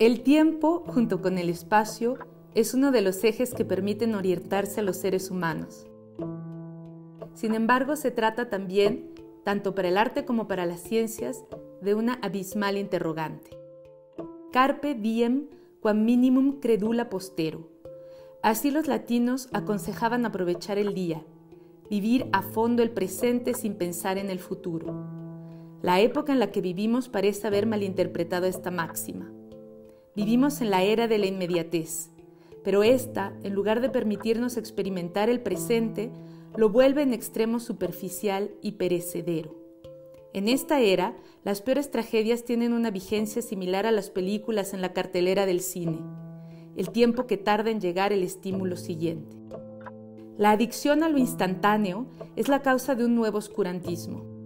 El tiempo, junto con el espacio, es uno de los ejes que permiten orientarse a los seres humanos. Sin embargo, se trata también, tanto para el arte como para las ciencias, de una abismal interrogante. Carpe diem quam minimum credula postero. Así los latinos aconsejaban aprovechar el día, vivir a fondo el presente sin pensar en el futuro. La época en la que vivimos parece haber malinterpretado esta máxima. Vivimos en la era de la inmediatez, pero esta, en lugar de permitirnos experimentar el presente, lo vuelve en extremo superficial y perecedero. En esta era, las peores tragedias tienen una vigencia similar a las películas en la cartelera del cine, el tiempo que tarda en llegar el estímulo siguiente. La adicción a lo instantáneo es la causa de un nuevo oscurantismo.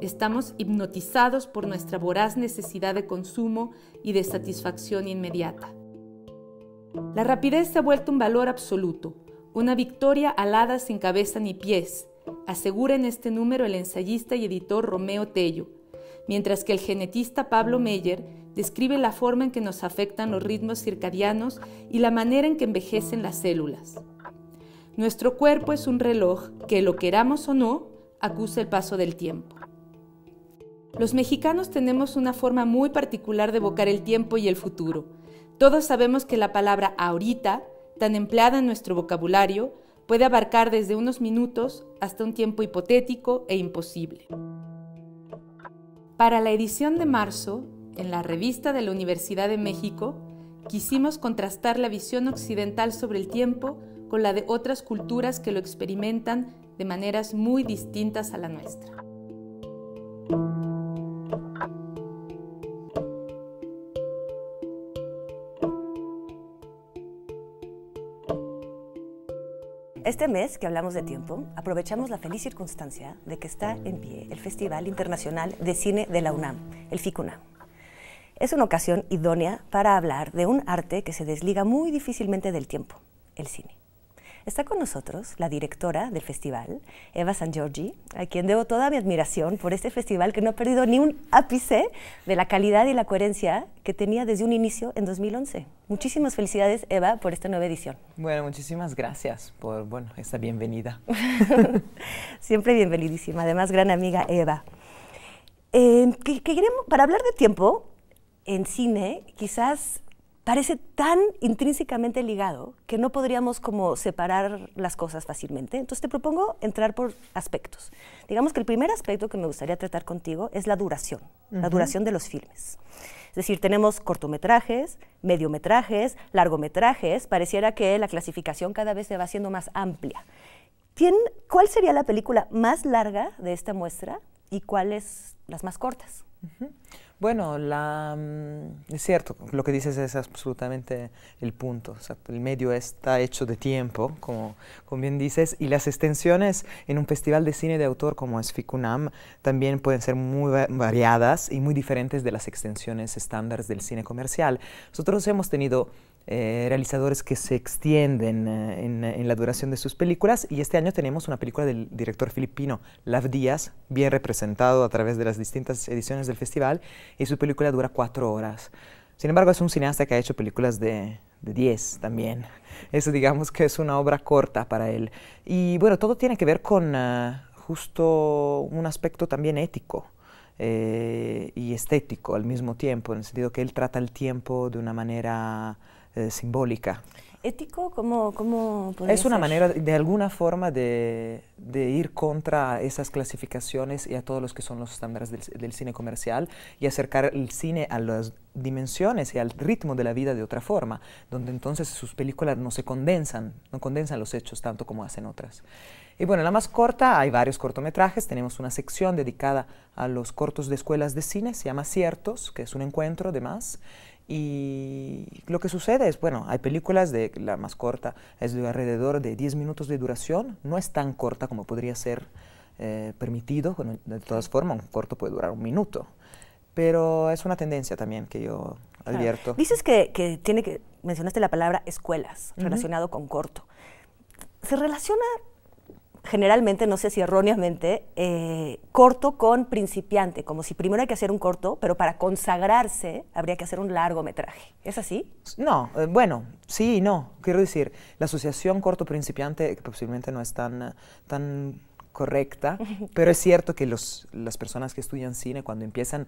Estamos hipnotizados por nuestra voraz necesidad de consumo y de satisfacción inmediata. La rapidez se ha vuelto un valor absoluto, una victoria alada sin cabeza ni pies, asegura en este número el ensayista y editor Romeo Tello, mientras que el genetista Pablo Meyer describe la forma en que nos afectan los ritmos circadianos y la manera en que envejecen las células. Nuestro cuerpo es un reloj que, lo queramos o no, acusa el paso del tiempo. Los mexicanos tenemos una forma muy particular de evocar el tiempo y el futuro. Todos sabemos que la palabra ahorita, tan empleada en nuestro vocabulario, puede abarcar desde unos minutos hasta un tiempo hipotético e imposible. Para la edición de marzo, en la revista de la Universidad de México, quisimos contrastar la visión occidental sobre el tiempo con la de otras culturas que lo experimentan de maneras muy distintas a la nuestra. Este mes que hablamos de tiempo, aprovechamos la feliz circunstancia de que está en pie el Festival Internacional de Cine de la UNAM, el FICUNAM. Es una ocasión idónea para hablar de un arte que se desliga muy difícilmente del tiempo, el cine. Está con nosotros la directora del festival, Eva Sangiorgi, a quien debo toda mi admiración por este festival que no ha perdido ni un ápice de la calidad y la coherencia que tenía desde un inicio en 2011. Muchísimas felicidades, Eva, por esta nueva edición. Bueno, muchísimas gracias por esta bienvenida. Siempre bienvenidísima, además gran amiga Eva. Para hablar de tiempo en cine, quizás parece tan intrínsecamente ligado que no podríamos como separar las cosas fácilmente. Entonces te propongo entrar por aspectos. Digamos que el primer aspecto que me gustaría tratar contigo es la duración, la duración de los filmes. Es decir, tenemos cortometrajes, mediometrajes, largometrajes, pareciera que la clasificación cada vez se va haciendo más amplia. ¿Cuál sería la película más larga de esta muestra y cuáles las más cortas? Bueno, es cierto, lo que dices es absolutamente el punto. O sea, el medio está hecho de tiempo, como bien dices, y las extensiones en un festival de cine de autor como es FICUNAM también pueden ser muy variadas y muy diferentes de las extensiones estándares del cine comercial. Nosotros hemos tenido realizadores que se extienden en la duración de sus películas, y este año tenemos una película del director filipino Lav Díaz, bien representado a través de las distintas ediciones del festival, y su película dura 4 horas. Sin embargo, es un cineasta que ha hecho películas de 10 también. Eso digamos que es una obra corta para él. Y bueno, todo tiene que ver con justo un aspecto también ético y estético al mismo tiempo, en el sentido que él trata el tiempo de una manera simbólica. ¿Ético? ¿Cómo podría ser? Es una manera, de alguna forma, de ir contra esas clasificaciones y a todos los que son los estándares del cine comercial, y acercar el cine a las dimensiones y al ritmo de la vida de otra forma, donde entonces sus películas no condensan los hechos tanto como hacen otras. Y bueno, la más corta, hay varios cortometrajes, tenemos una sección dedicada a los cortos de escuelas de cine, se llama Ciertos, que es un encuentro de más. Y lo que sucede es, bueno, hay películas, la más corta es de alrededor de 10 minutos de duración, no es tan corta como podría ser permitido, bueno, de todas formas un corto puede durar 1 minuto, pero es una tendencia también que yo advierto. Claro. Dices que mencionaste la palabra escuelas relacionado con corto. ¿Se relaciona generalmente, no sé si erróneamente, corto con principiante, como si primero hay que hacer un corto, pero para consagrarse habría que hacer un largometraje. ¿Es así? No, bueno, sí y no. Quiero decir, la asociación corto-principiante posiblemente no es tan correcta, pero es cierto que las personas que estudian cine cuando empiezan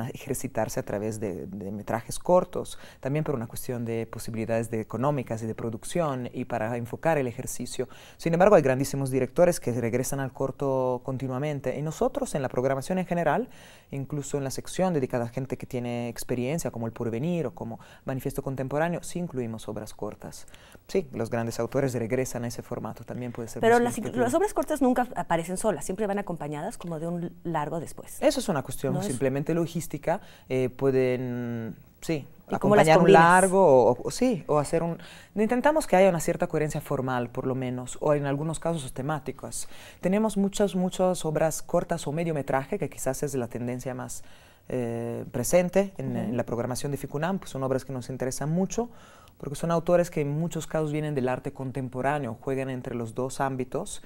a ejercitarse a través de metrajes cortos, también por una cuestión de posibilidades económicas y de producción y para enfocar el ejercicio. Sin embargo, hay grandísimos directores que regresan al corto continuamente y nosotros en la programación en general, incluso en la sección dedicada a gente que tiene experiencia como El Porvenir o como Manifiesto Contemporáneo, sí incluimos obras cortas. Sí, los grandes autores regresan a ese formato, también puede ser. Pero las obras cortas nunca aparecen solas, siempre van acompañadas como de un largo después. Eso es una cuestión, ¿no? Simplemente logística, pueden, sí, acompañar un largo o hacer un... Intentamos que haya una cierta coherencia formal, por lo menos, o en algunos casos temáticas. Tenemos muchas obras cortas o mediometraje, que quizás es la tendencia más presente en la programación de FICUNAM, pues son obras que nos interesan mucho, porque son autores que en muchos casos vienen del arte contemporáneo, juegan entre los dos ámbitos,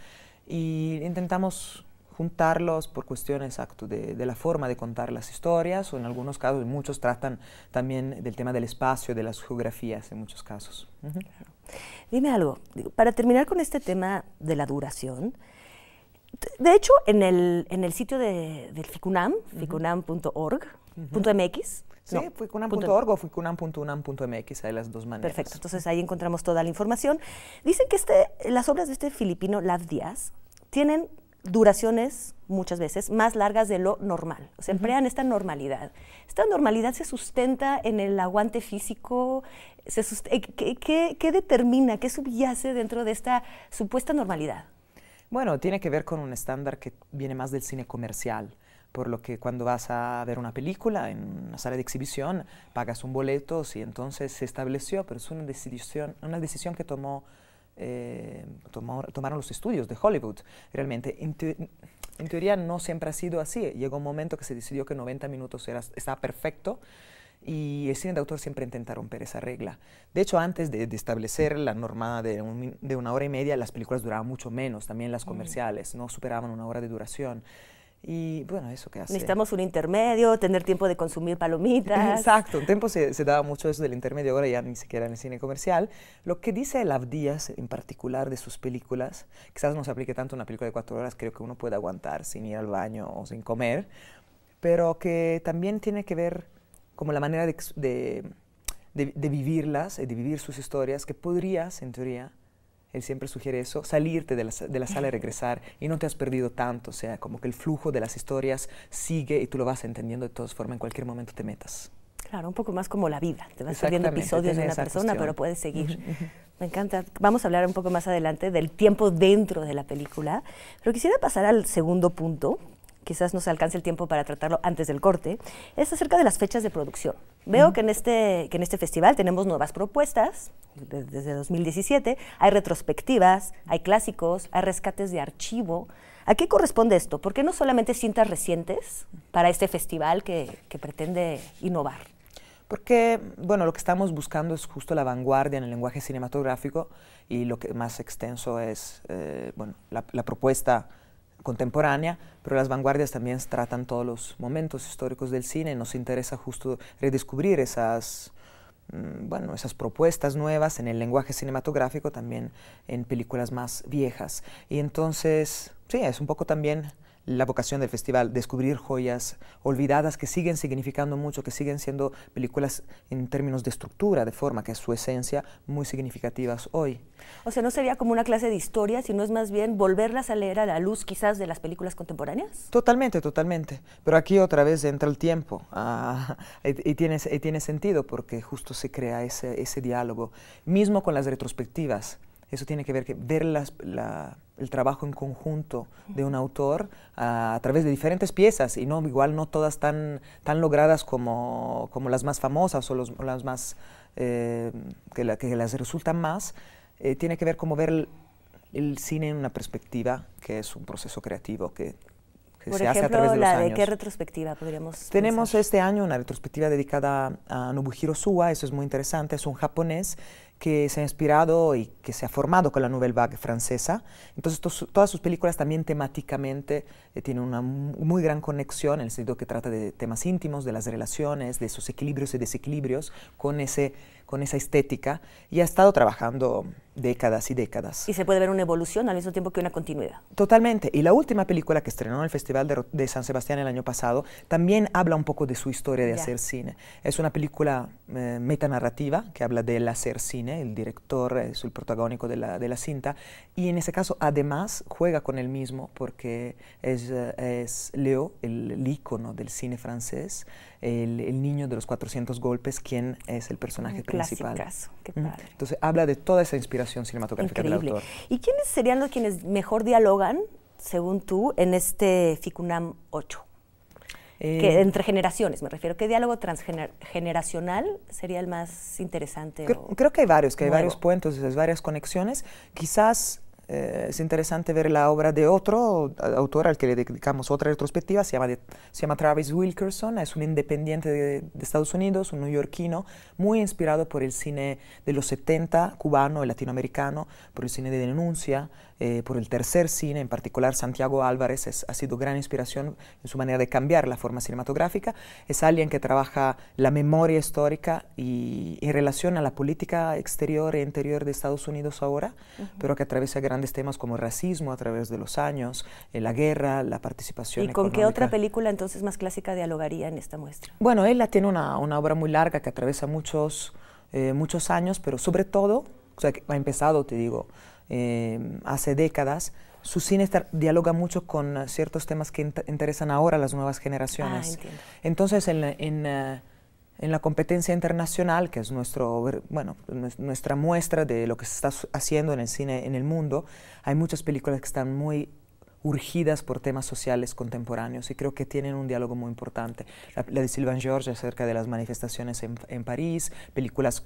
y intentamos juntarlos por cuestiones de la forma de contar las historias, o en algunos casos, muchos tratan también del tema del espacio, de las geografías en muchos casos. Claro. Dime algo, para terminar con este tema de la duración, de hecho en el sitio del FICUNAM, ficunam.org, .mx, sí, no, ficunam.org o ficunam.unam.mx, hay las dos maneras. Perfecto, entonces ahí encontramos toda la información. Dicen que las obras de este filipino, Lav Díaz, tienen duraciones muchas veces más largas de lo normal, o sea, emplean esta normalidad. ¿Esta normalidad se sustenta en el aguante físico? ¿Qué determina, qué subyace dentro de esta supuesta normalidad? Bueno, tiene que ver con un estándar que viene más del cine comercial, por lo que cuando vas a ver una película en una sala de exhibición, pagas un boleto, y entonces se estableció, pero es una decisión que tomaron los estudios de Hollywood. Realmente, en teoría no siempre ha sido así. Llegó un momento que se decidió que 90 minutos estaba perfecto y el cine de autor siempre intenta romper esa regla. De hecho, antes de establecer la norma de una hora y media, las películas duraban mucho menos, también las comerciales, no superaban una hora de duración. Y bueno, ¿eso qué hace? Necesitamos un intermedio, tener tiempo de consumir palomitas. Exacto, un tiempo se daba mucho eso del intermedio, ahora ya ni siquiera en el cine comercial. Lo que dice Lav Díaz en particular de sus películas, quizás no se aplique tanto una película de 4 horas, creo que uno puede aguantar sin ir al baño o sin comer, pero que también tiene que ver como la manera de vivirlas, de vivir sus historias, que podrías, en teoría, él siempre sugiere eso, salirte de la sala y regresar y no te has perdido tanto, o sea, como que el flujo de las historias sigue y tú lo vas entendiendo de todas formas en cualquier momento te metas. Claro, un poco más como la vida, te vas perdiendo episodios de una persona, pero puedes seguir. Me encanta. Vamos a hablar un poco más adelante del tiempo dentro de la película, pero quisiera pasar al segundo punto, quizás nos alcance el tiempo para tratarlo antes del corte, es acerca de las fechas de producción. Veo que en este festival tenemos nuevas propuestas, desde 2017, hay retrospectivas, hay clásicos, hay rescates de archivo. ¿A qué corresponde esto? ¿Por qué no solamente cintas recientes para este festival que pretende innovar? Porque, bueno, lo que estamos buscando es justo la vanguardia en el lenguaje cinematográfico y lo que más extenso es bueno, la propuesta contemporánea, pero las vanguardias también tratan todos los momentos históricos del cine. Nos interesa justo redescubrir esas propuestas nuevas en el lenguaje cinematográfico, también en películas más viejas. Y entonces, sí, es un poco también la vocación del festival, descubrir joyas olvidadas que siguen significando mucho, que siguen siendo películas en términos de estructura, de forma, que es su esencia, muy significativas hoy. O sea, ¿no sería como una clase de historia, sino es más bien volverlas a leer a la luz quizás de las películas contemporáneas? Totalmente, totalmente. Pero aquí otra vez entra el tiempo y tiene sentido porque justo se crea ese diálogo. Mismo con las retrospectivas. Eso tiene que ver el trabajo en conjunto de un autor a través de diferentes piezas y igual no todas tan logradas como las más famosas o las más que las resultan más. Tiene que ver como ver el cine en una perspectiva que es un proceso creativo que que por se ejemplo, hace a través de los años. ¿La de qué retrospectiva podríamos Tenemos pensar? Este año una retrospectiva dedicada a Nobuhiro Suwa, eso es muy interesante, es un japonés que se ha inspirado y que se ha formado con la Nouvelle Vague francesa. Entonces, todas sus películas también temáticamente tienen una muy gran conexión, en el sentido que trata de temas íntimos, de las relaciones, de sus equilibrios y desequilibrios, con esa estética, y ha estado trabajando décadas y décadas. Y se puede ver una evolución al mismo tiempo que una continuidad. Totalmente. Y la última película que estrenó en el Festival de San Sebastián el año pasado también habla un poco de su historia de hacer cine. Es una película metanarrativa que habla del hacer cine, el director es el protagónico de la cinta, y en ese caso además juega con él mismo porque es Leo, el ícono del cine francés, el niño de los 400 golpes, quien es el personaje principal. Clasicazo, qué padre. Entonces habla de toda esa inspiración cinematográfica del autor. ¿Y quiénes serían los quienes mejor dialogan, según tú, en este FICUNAM 8? Que entre generaciones, me refiero. ¿Qué diálogo transgeneracional sería el más interesante? Creo que hay varios, puentes, varias conexiones. Quizás es interesante ver la obra de otro autor al que le dedicamos otra retrospectiva, se llama Travis Wilkerson, es un independiente de Estados Unidos, un neoyorquino, muy inspirado por el cine de los 70, cubano y latinoamericano, por el cine de denuncia, por el tercer cine, en particular Santiago Álvarez ha sido gran inspiración en su manera de cambiar la forma cinematográfica. Es alguien que trabaja la memoria histórica y en relación a la política exterior e interior de Estados Unidos ahora, pero que atraviesa grandes temas como racismo a través de los años, la guerra, la participación económica. ¿Y con qué otra película entonces más clásica dialogaría en esta muestra? Bueno, él tiene una obra muy larga que atraviesa muchos años, pero sobre todo, o sea, que ha empezado, te digo, hace décadas. Su cine dialoga mucho con ciertos temas que interesan ahora a las nuevas generaciones. Ah, entonces, en la competencia internacional, que es nuestra muestra de lo que se está haciendo en el cine en el mundo, hay muchas películas que están muy urgidas por temas sociales contemporáneos y creo que tienen un diálogo muy importante. La de Sylvain George acerca de las manifestaciones en París, películas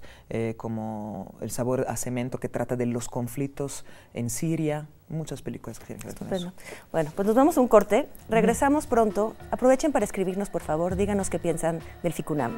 como El sabor a cemento que trata de los conflictos en Siria, muchas películas que tienen que ver con eso. Bueno, pues nos vamos a un corte, regresamos pronto, aprovechen para escribirnos por favor, díganos qué piensan del FICUNAM.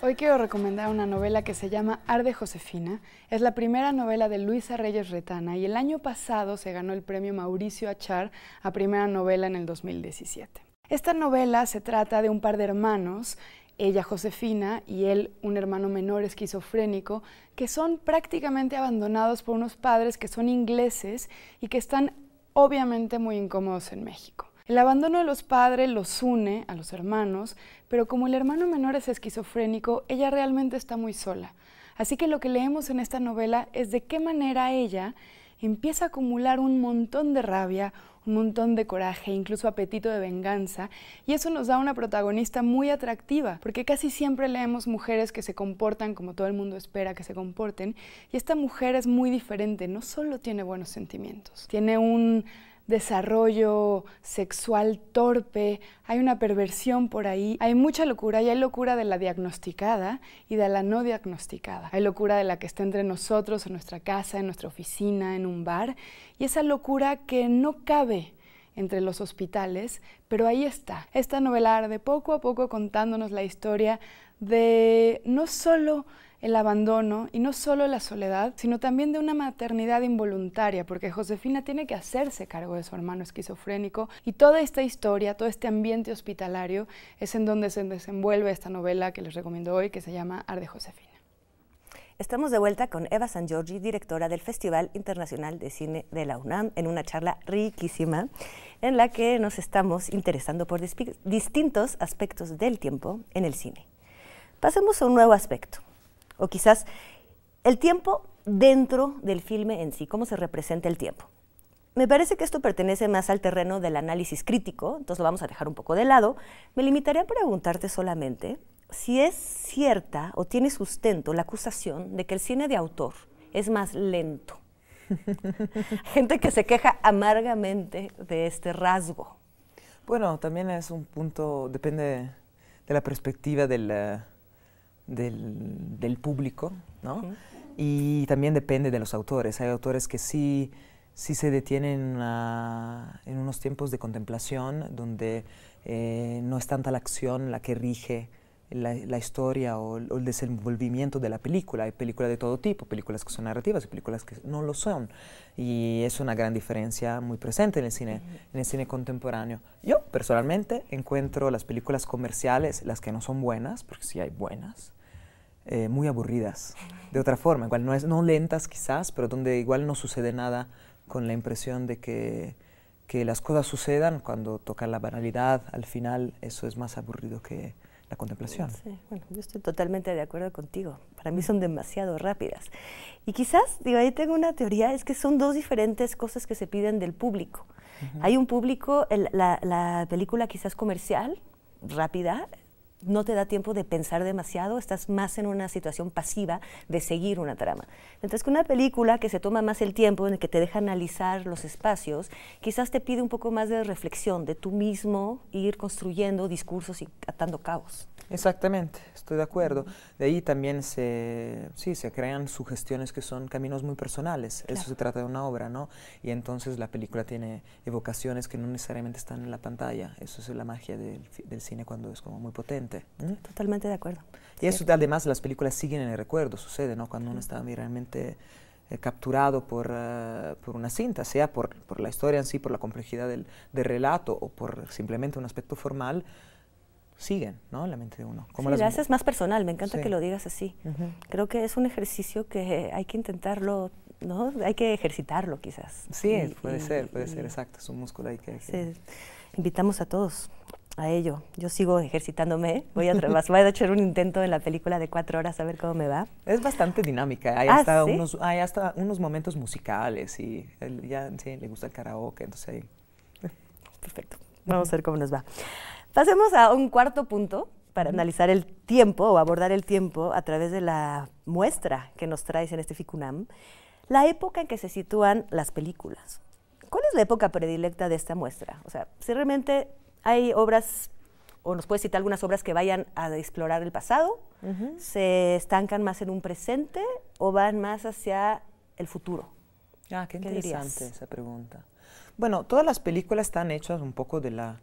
Hoy quiero recomendar una novela que se llama Arde Josefina. Es la primera novela de Luisa Reyes Retana y el año pasado se ganó el premio Mauricio Achar a primera novela en el 2017. Esta novela se trata de un par de hermanos, ella Josefina y él un hermano menor esquizofrénico, que son prácticamente abandonados por unos padres que son ingleses y que están obviamente muy incómodos en México. El abandono de los padres los une a los hermanos, pero como el hermano menor es esquizofrénico, ella realmente está muy sola. Así que lo que leemos en esta novela es de qué manera ella empieza a acumular un montón de rabia, un montón de coraje, incluso apetito de venganza, y eso nos da una protagonista muy atractiva, porque casi siempre leemos mujeres que se comportan como todo el mundo espera que se comporten, y esta mujer es muy diferente, no solo tiene buenos sentimientos, tiene un desarrollo sexual torpe, hay una perversión por ahí, hay mucha locura y hay locura de la diagnosticada y de la no diagnosticada. Hay locura de la que está entre nosotros, en nuestra casa, en nuestra oficina, en un bar, y esa locura que no cabe entre los hospitales, pero ahí está. Esta novela Arde poco a poco contándonos la historia de no solo el abandono y no solo la soledad, sino también de una maternidad involuntaria, porque Josefina tiene que hacerse cargo de su hermano esquizofrénico y toda esta historia, todo este ambiente hospitalario es en donde se desenvuelve esta novela que les recomiendo hoy que se llama Arde Josefina. Estamos de vuelta con Eva Sangiorgi, directora del Festival Internacional de Cine de la UNAM, en una charla riquísima en la que nos estamos interesando por distintos aspectos del tiempo en el cine. Pasemos a un nuevo aspecto, o quizás el tiempo dentro del filme en sí, cómo se representa el tiempo. Me parece que esto pertenece más al terreno del análisis crítico, entonces lo vamos a dejar un poco de lado. Me limitaré a preguntarte solamente si es cierta o tiene sustento la acusación de que el cine de autor es más lento. Gente que se queja amargamente de este rasgo. Bueno, también es un punto, depende de la perspectiva del del público, ¿no? Uh-huh. Y también depende de los autores. Hay autores que sí se detienen en unos tiempos de contemplación donde no es tanta la acción la que rige la historia o el desenvolvimiento de la película. Hay películas de todo tipo, películas que son narrativas y películas que no lo son. Y es una gran diferencia muy presente en el cine contemporáneo. Yo, personalmente, encuentro las películas comerciales, las que no son buenas, porque sí hay buenas, muy aburridas. De otra forma, igual no lentas quizás, pero donde igual no sucede nada con la impresión de que las cosas sucedan. Cuando toca la banalidad, al final, eso es más aburrido que la contemplación. Sí, bueno, yo estoy totalmente de acuerdo contigo. Para mí son demasiado rápidas. Y quizás, digo, ahí tengo una teoría, es que son dos diferentes cosas que se piden del público. Uh-huh. Hay un público, la película quizás comercial, rápida, no te da tiempo de pensar demasiado, estás más en una situación pasiva de seguir una trama. Mientras que una película que se toma más el tiempo, en el que te deja analizar los espacios, quizás te pide un poco más de reflexión, de tú mismo ir construyendo discursos y atando cabos. Exactamente, estoy de acuerdo. De ahí también se crean sugestiones que son caminos muy personales. Claro. Eso se trata de una obra, ¿no? Y entonces la película tiene evocaciones que no necesariamente están en la pantalla. Eso es la magia del cine cuando es como muy potente. ¿Mm? Totalmente de acuerdo. Y eso, además, las películas siguen en el recuerdo, sucede, ¿no? Cuando uno está realmente capturado por una cinta, sea por la historia en sí, por la complejidad del relato o por simplemente un aspecto formal, siguen, ¿no?, en la mente de uno. Como sí, lo haces más personal, me encanta que lo digas así. Uh-huh. Creo que es un ejercicio que hay que intentarlo, ¿no? Hay que ejercitarlo quizás. Sí, puede ser, exacto, es un músculo ahí que... Sí. Invitamos a todos a ello. Yo sigo ejercitándome, voy a hacer un intento en la película de 4 horas a ver cómo me va. Es bastante dinámica, hay hasta unos momentos musicales y le gusta el karaoke, entonces ahí... Perfecto, vamos a ver cómo nos va. Pasemos a un cuarto punto para analizar el tiempo o abordar el tiempo a través de la muestra que nos traes en este FICUNAM, la época en que se sitúan las películas. ¿Cuál es la época predilecta de esta muestra? O sea, si realmente hay obras, o nos puedes citar algunas obras que vayan a explorar el pasado, ¿se estancan más en un presente o van más hacia el futuro? Ah, qué interesante esa pregunta. Bueno, todas las películas están hechas un poco de la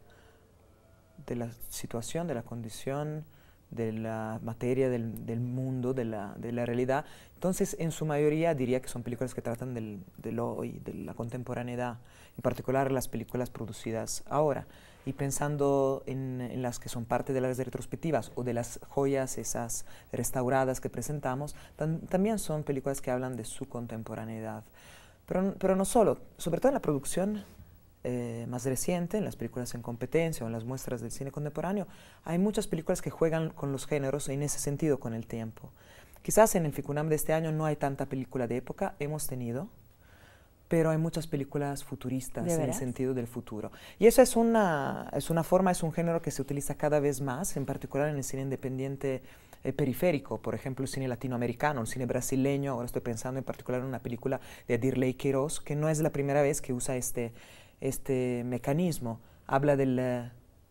situación, de la condición, de la materia, del mundo, de la realidad. Entonces, en su mayoría diría que son películas que tratan del hoy, de la contemporaneidad, en particular las películas producidas ahora. Y pensando en las que son parte de las retrospectivas o de las joyas esas restauradas que presentamos, también son películas que hablan de su contemporaneidad. Pero no solo, sobre todo en la producción más reciente, en las películas en competencia o en las muestras del cine contemporáneo, hay muchas películas que juegan con los géneros y en ese sentido con el tiempo. Quizás en el FICUNAM de este año no hay tanta película de época, hemos tenido, pero hay muchas películas futuristas en el sentido del futuro. Y eso es una forma, es un género que se utiliza cada vez más, en particular en el cine independiente periférico, por ejemplo, el cine latinoamericano, el cine brasileño. Ahora estoy pensando en particular en una película de Adirley Queirós, que no es la primera vez que usa este mecanismo. Habla de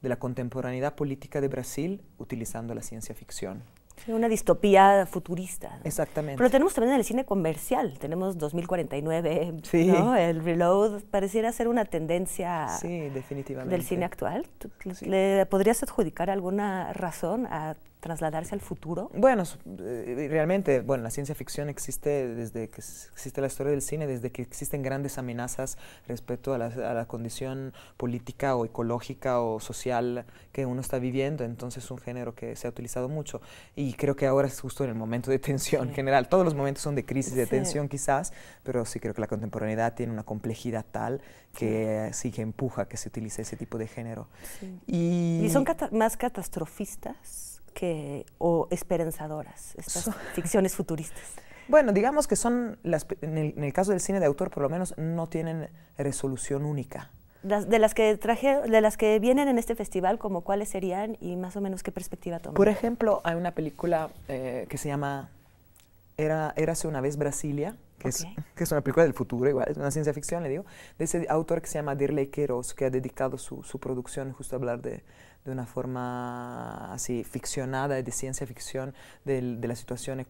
la contemporaneidad política de Brasil utilizando la ciencia ficción. Sí, una distopía futurista, ¿no? Exactamente. Pero tenemos también en el cine comercial, tenemos 2049, sí, ¿no? El Reload pareciera ser una tendencia, sí, definitivamente, del cine actual. Sí. ¿Le podrías adjudicar alguna razón a trasladarse al futuro? Bueno, realmente, bueno, la ciencia ficción existe desde que existe la historia del cine, desde que existen grandes amenazas respecto a la condición política o ecológica o social que uno está viviendo. Entonces es un género que se ha utilizado mucho y creo que ahora es justo en el momento de tensión general. Todos los momentos son de crisis, de tensión quizás, pero sí creo que la contemporaneidad tiene una complejidad tal que sí que empuja que se utilice ese tipo de género. Sí. ¿Y son más catastrofistas o esperanzadoras estas ficciones futuristas? Bueno, digamos que son en el caso del cine de autor, por lo menos, no tienen resolución única. De las que vienen en este festival, ¿como cuáles serían y más o menos qué perspectiva toman? Por ejemplo, hay una película que se llama Érase una vez Brasilia, que es una película del futuro, igual, es una ciencia ficción, le digo, de ese autor que se llama Adirley Queirós, que ha dedicado su producción justo a hablar de de una forma así ficcionada, de ciencia ficción, de la situación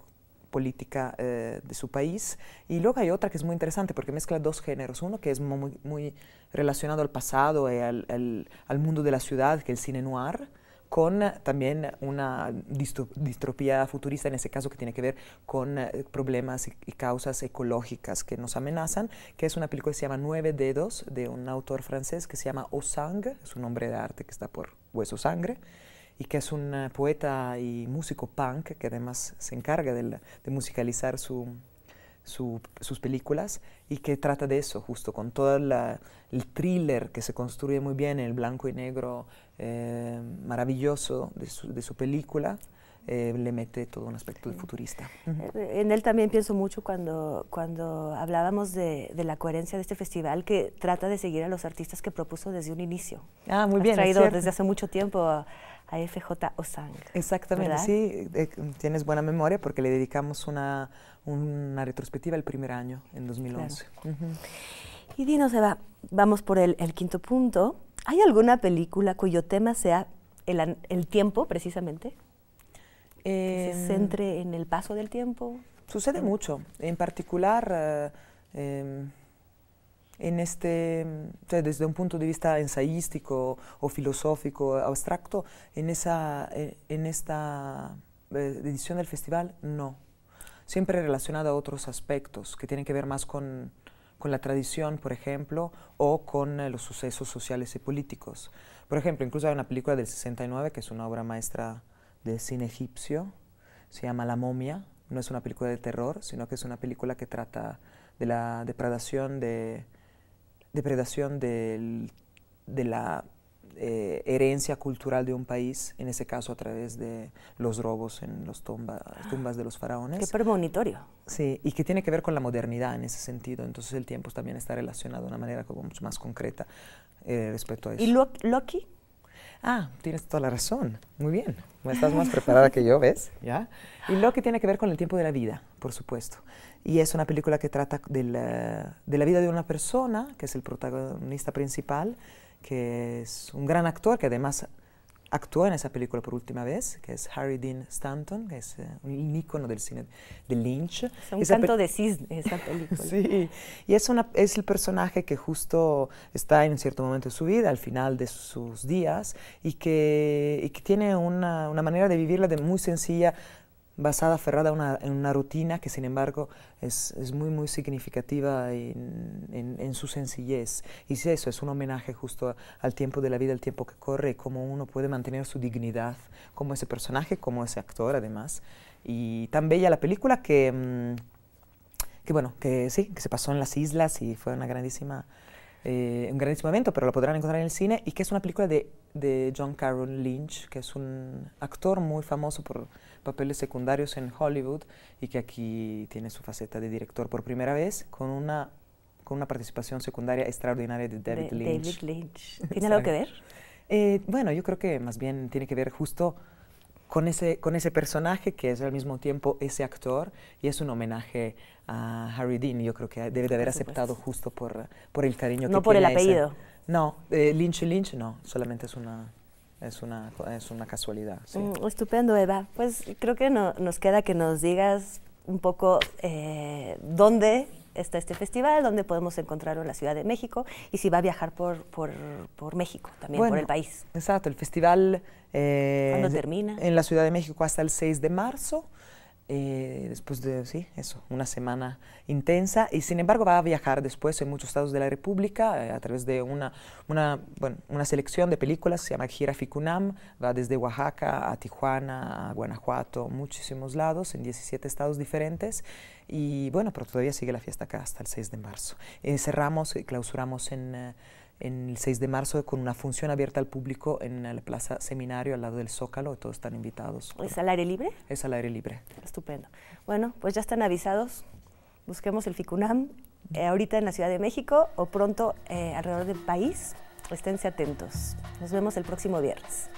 política de su país. Y luego hay otra que es muy interesante porque mezcla dos géneros. Uno que es muy, muy relacionado al pasado y al mundo de la ciudad, que es el cine noir, con también una distopía futurista, en ese caso que tiene que ver con problemas y causas ecológicas que nos amenazan, que es una película que se llama Nueve Dedos, de un autor francés que se llama Ossang, es un hombre de arte que está por hueso sangre, y que es un poeta y músico punk que además se encarga de musicalizar sus películas, y que trata de eso, justo con todo el thriller que se construye muy bien en el blanco y negro maravilloso de su película. Le mete todo un aspecto futurista. En él también pienso mucho cuando hablábamos de la coherencia de este festival, que trata de seguir a los artistas que propuso desde un inicio. Ah, muy bien. Has traído desde hace mucho tiempo a F.J. Ossang. Exactamente, ¿verdad? Sí, tienes buena memoria porque le dedicamos una retrospectiva el primer año, en 2011. Claro. Y dinos, Eva, vamos por el quinto punto. ¿Hay alguna película cuyo tema sea el tiempo, precisamente? Que se centre en el paso del tiempo. Sucede mucho, en particular en desde un punto de vista ensayístico o filosófico, abstracto, en esta edición del festival, no. Siempre relacionada a otros aspectos que tienen que ver más con la tradición, por ejemplo, o con los sucesos sociales y políticos. Por ejemplo, incluso hay una película del 69 que es una obra maestra de cine egipcio, se llama La momia, no es una película de terror, sino que es una película que trata de la depredación de la herencia cultural de un país, en ese caso a través de los robos en las tumbas de los faraones. ¡Qué premonitorio! Sí, y que tiene que ver con la modernidad en ese sentido, entonces el tiempo también está relacionado de una manera como mucho más concreta respecto a eso. ¿Y Loki? Ah, tienes toda la razón. Muy bien. Estás más preparada que yo, ¿ves? ¿Ya? Y lo que tiene que ver con el tiempo de la vida, por supuesto. Y es una película que trata de la vida de una persona, que es el protagonista principal, que es un gran actor, que además actuó en esa película por última vez, que es Harry Dean Stanton, que es un ícono del cine de Lynch. Es un canto de cisne esa película. Sí, y es el personaje que justo está en cierto momento de su vida, al final de sus días, y que tiene una manera de vivirla muy sencilla, basada, aferrada en una rutina que, sin embargo, es muy, muy significativa en su sencillez. Y eso es un homenaje justo al tiempo de la vida, al tiempo que corre, y cómo uno puede mantener su dignidad como ese personaje, como ese actor, además. Y tan bella la película que se pasó en las islas y fue un grandísimo evento, pero lo podrán encontrar en el cine, y que es una película de John Carroll Lynch, que es un actor muy famoso por papeles secundarios en Hollywood y que aquí tiene su faceta de director por primera vez, con una participación secundaria extraordinaria de David Lynch. ¿Tiene algo que ver? Bueno, yo creo que más bien tiene que ver justo con ese personaje que es al mismo tiempo ese actor, y es un homenaje a Harry Dean. Yo creo que debe de haber aceptado justo por el cariño que tiene. No por el apellido. No, Lynch no, solamente es una casualidad. Sí. Estupendo, Eva. Pues creo que nos queda que nos digas un poco dónde está este festival, dónde podemos encontrarlo en la Ciudad de México, y si va a viajar por México, también por el país. Exacto, el festival ¿cuándo termina? En la Ciudad de México hasta el 6 de marzo, después de, sí, eso, una semana intensa, y sin embargo va a viajar después en muchos estados de la República a través de una selección de películas, se llama Gira FICUNAM, va desde Oaxaca a Tijuana, a Guanajuato, muchísimos lados, en 17 estados diferentes, y bueno, pero todavía sigue la fiesta acá hasta el 6 de marzo. Cerramos y clausuramos en el 6 de marzo con una función abierta al público en la Plaza Seminario, al lado del Zócalo, todos están invitados. ¿Es al aire libre? Es al aire libre. Estupendo. Bueno, pues ya están avisados, busquemos el FICUNAM ahorita en la Ciudad de México o pronto alrededor del país, esténse atentos. Nos vemos el próximo viernes.